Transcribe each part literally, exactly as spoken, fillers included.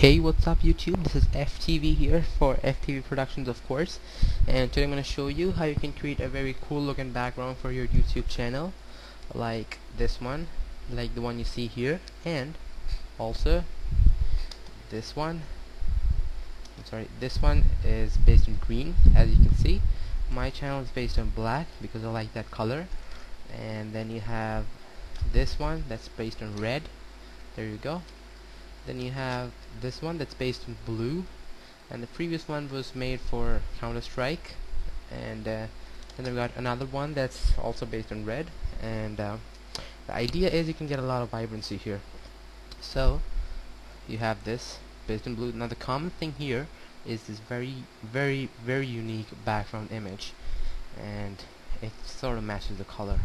Hey, what's up YouTube? This is F T V here for F T V Productions, of course, and today I'm going to show you how you can create a very cool looking background for your YouTube channel, like this one, like the one you see here, and also this one. I'm sorry, this one is based on green, as you can see. My channel is based on black because I like that color, and then you have this one that's based on red. There you go. Then you have this one that's based in blue, and the previous one was made for Counter-Strike, and uh, then I've got another one that's also based in red, and uh, the idea is you can get a lot of vibrancy here. So you have this based in blue. Now the common thing here is this very very very unique background image, and it sort of matches the color.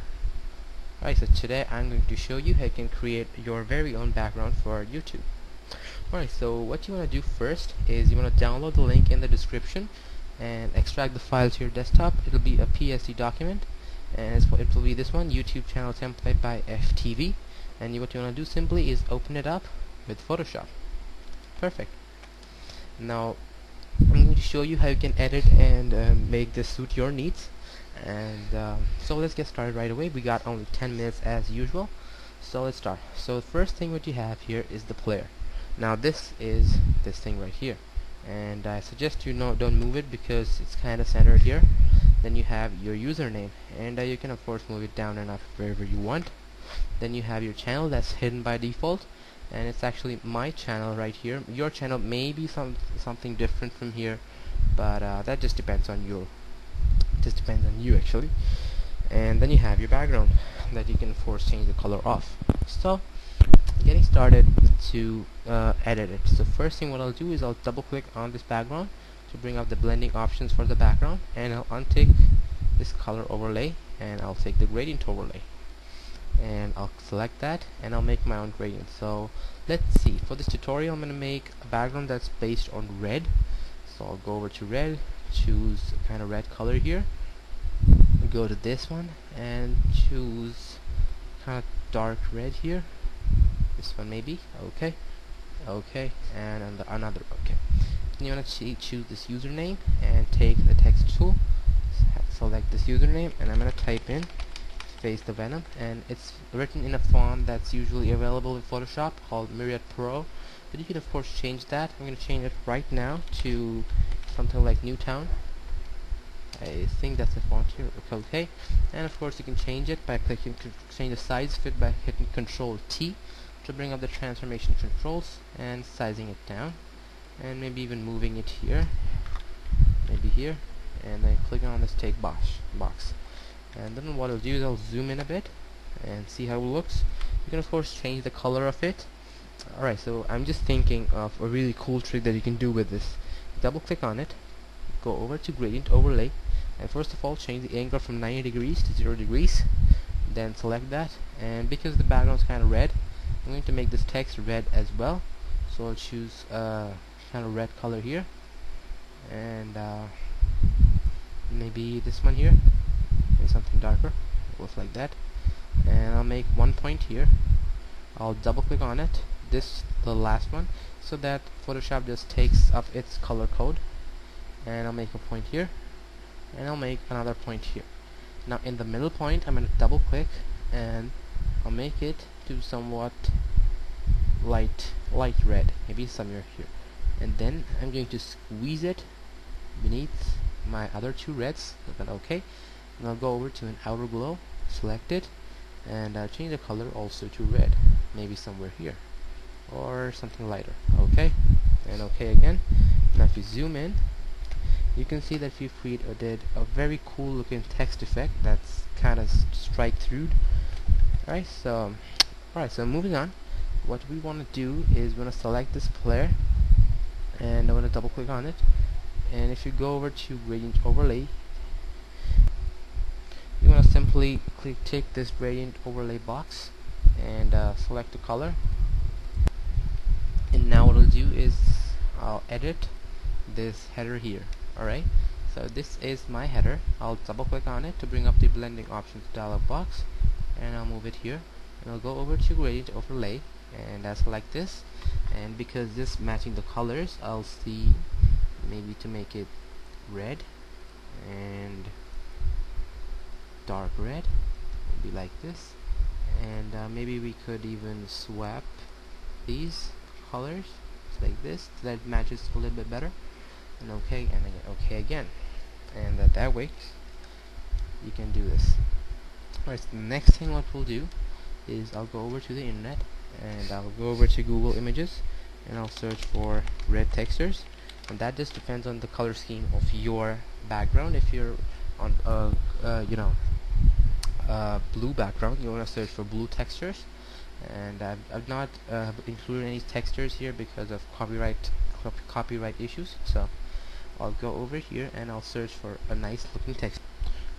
Alright, so today I'm going to show you how you can create your very own background for YouTube. Alright, so what you want to do first is you want to download the link in the description and extract the file to your desktop. It'll be a P S D document, and it's, it will be this one, YouTube Channel Template by F T V, and you, what you want to do simply is open it up with Photoshop. Perfect. Now I'm going to show you how you can edit and uh, make this suit your needs, and uh, so let's get started right away. We got only ten minutes as usual, so let's start. So the first thing what you have here is the player. Now this is this thing right here, and I suggest you no, don't move it because it's kind of centered here. Then you have your username, and uh, you can of course move it down and up wherever you want. Then you have your channel that's hidden by default, and it's actually my channel right here. Your channel may be some, something different from here, but uh, that just depends on you. It just depends on you actually. And then you have your background that you can of course change the color off. So getting started to uh, edit it. So first thing what I'll do is I'll double click on this background to bring up the blending options for the background, and I'll untick this color overlay and I'll take the gradient overlay, and I'll select that and I'll make my own gradient. So let's see, for this tutorial I'm going to make a background that's based on red, so I'll go over to red, choose a kind of red color here, go to this one and choose kind of dark red here. This one maybe, okay, okay, and on the another, okay. Then you want to choose this username and take the text tool, select this username, and I'm going to type in Face the Venom, and it's written in a font that's usually available in Photoshop called Myriad Pro, but you can of course change that. I'm going to change it right now to something like Newtown. I think that's the font here, okay, and of course you can change it by clicking, change the size fit by hitting control T. To bring up the transformation controls and sizing it down, and maybe even moving it here, maybe here, and then clicking on this take box box. And then what I'll do is I'll zoom in a bit and see how it looks. You can of course change the color of it. Alright, so I'm just thinking of a really cool trick that you can do with this. Double click on it, go over to gradient overlay, and first of all change the angle from ninety degrees to zero degrees, then select that, and because the background is kind of red, I'm going to make this text red as well, so I'll choose uh, kind of red color here, and uh, maybe this one here, maybe something darker, looks like that, and I'll make one point here. I'll double click on it, this the last one, so that Photoshop just takes up its color code, and I'll make a point here, and I'll make another point here. Now in the middle point I'm going to double click, and I'll make it to somewhat light light red, maybe somewhere here, and then I'm going to squeeze it beneath my other two reds. But okay, and I'll go over to an outer glow, select it, and I'll change the color also to red, maybe somewhere here or something lighter, okay, and okay again. Now if you zoom in, you can see that we did a very cool looking text effect that's kind of strike through. Alright, so alright, so moving on, what we want to do is we want to select this player, and I want to double click on it, and if you go over to gradient overlay, you want to simply click take this gradient overlay box and uh, select the color, and now what I'll do is I'll edit this header here. Alright, so this is my header. I'll double click on it to bring up the blending options dialog box, and I'll move it here, and I'll go over to gradient overlay, and I select this, and because this matching the colors, I'll see maybe to make it red and dark red, be like this. And uh, maybe we could even swap these colors like this so that matches a little bit better, and okay, and again, okay again, and that, that way you can do this. Alright, so the next thing what we'll do is I'll go over to the internet and I'll go over to Google Images and I'll search for red textures, and that just depends on the color scheme of your background. If you're on uh, uh, you know uh, blue background, you want to search for blue textures, and I've, I've not uh, included any textures here because of copyright cop copyright issues, so I'll go over here and I'll search for a nice looking texture.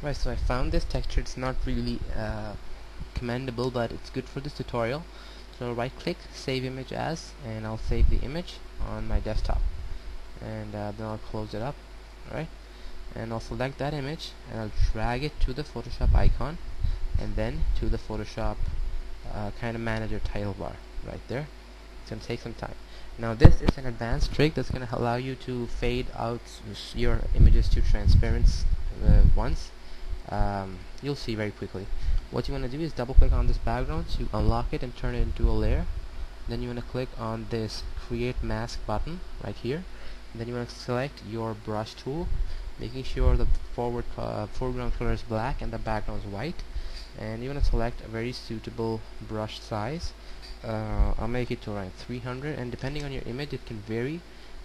Right, so I found this texture. It's not really uh, commendable, but it's good for this tutorial. So right click, save image as, and I'll save the image on my desktop, and uh, then I'll close it up. Alright, and I'll select that image and I'll drag it to the Photoshop icon and then to the Photoshop uh, kind of manager title bar right there. It's gonna take some time. Now this is an advanced trick that's gonna allow you to fade out your images to transparent uh, once. Um, you'll see very quickly. What you want to do is double click on this background to unlock it and turn it into a layer. Then you want to click on this create mask button right here, and then you want to select your brush tool, making sure the forward uh, foreground color is black and the background is white, and you want to select a very suitable brush size. uh, I'll make it to around three hundred, and depending on your image it can vary.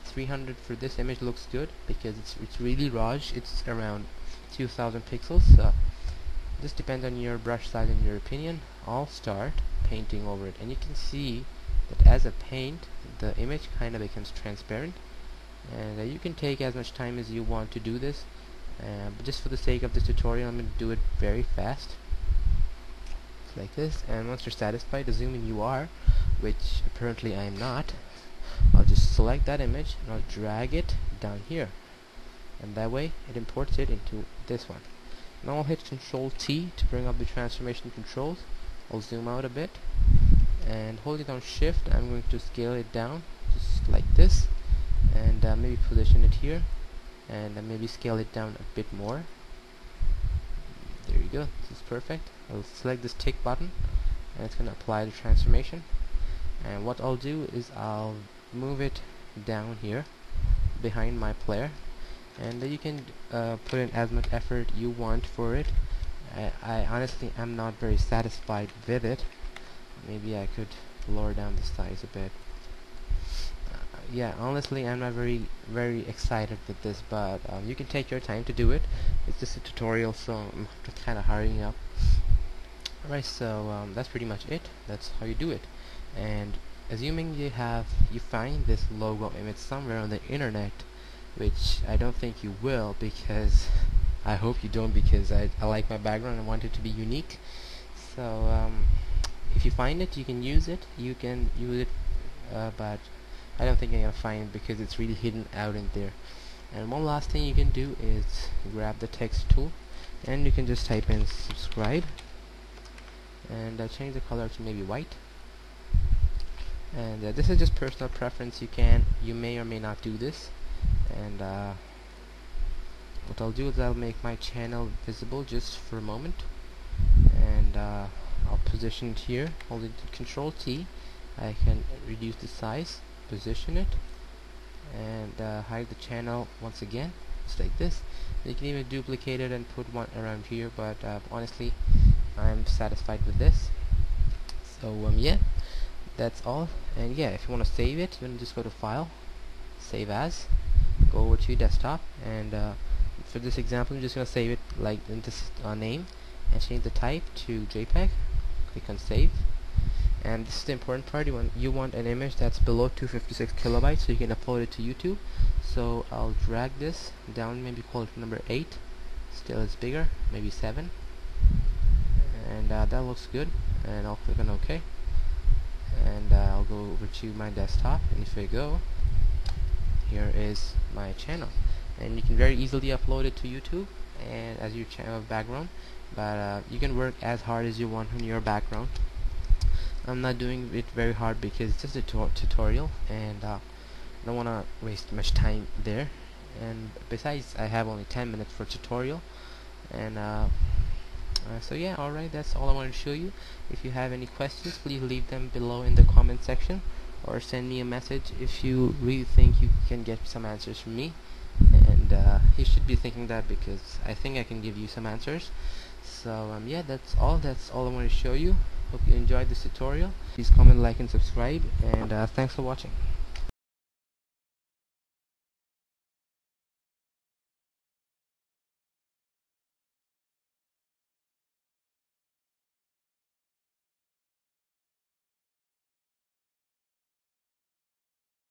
Three hundred for this image looks good because it's, it's really large. It's around two thousand pixels. So this depends on your brush size and your opinion. I'll start painting over it, and you can see that as I paint the image kinda becomes transparent, and uh, you can take as much time as you want to do this, uh, but just for the sake of this tutorial I'm going to do it very fast, like this. And once you're satisfied, assuming you are, which apparently I am not, I'll just select that image and I'll drag it down here, and that way it imports it into this one. Now I'll hit Control T to bring up the transformation controls. I'll zoom out a bit and holding down Shift, I'm going to scale it down just like this, and uh, maybe position it here, and uh, maybe scale it down a bit more. There you go, this is perfect. I'll select this tick button and it's going to apply the transformation, and what I'll do is I'll move it down here behind my player, and uh, you can uh, put in as much effort you want for it. I, I honestly am not very satisfied with it. Maybe I could lower down the size a bit. Uh, yeah, honestly I'm not very very excited with this, but um, you can take your time to do it. It's just a tutorial, so I'm kind of hurrying up. Alright, so um, that's pretty much it. That's how you do it. And assuming you have you find this logo image somewhere on the internet, which I don't think you will, because I hope you don't, because I, I like my background and want it to be unique. So um, if you find it, you can use it, you can use it, uh, but I don't think you're gonna find it because it's really hidden out in there. And one last thing you can do is grab the text tool and you can just type in subscribe, and uh, change the color to maybe white. And uh, this is just personal preference. You can, you may or may not do this. And uh, what I'll do is I'll make my channel visible just for a moment, and uh, I'll position it here. Holding Control T, I can reduce the size, position it, and uh, hide the channel once again, just like this. You can even duplicate it and put one around here, but uh, honestly I'm satisfied with this. So um, yeah, that's all. And yeah, if you want to save it, you want to just go to File, Save As, go over to your desktop, and uh, for this example I'm just going to save it like in this uh, name and change the type to JPEG. Click on Save, and this is the important part. You want, you want an image that's below two hundred fifty-six kilobytes so you can upload it to YouTube. So I'll drag this down, maybe call it number eight, still it's bigger, maybe seven, and uh, that looks good, and I'll click on OK, and uh, I'll go over to my desktop, and if I go, here is my channel, and you can very easily upload it to YouTube and as your channel background. But uh, you can work as hard as you want on your background. I'm not doing it very hard because it's just a tu tutorial and uh, I don't want to waste much time there, and besides I have only ten minutes for tutorial. And uh, uh, so yeah, alright, that's all I wanted to show you. If you have any questions, please leave them below in the comment section, or send me a message if you really think you can get some answers from me. And uh, you should be thinking that, because I think I can give you some answers. So um, yeah, that's all that's all I wanted to show you. Hope you enjoyed this tutorial. Please comment, like, and subscribe, and uh, thanks for watching.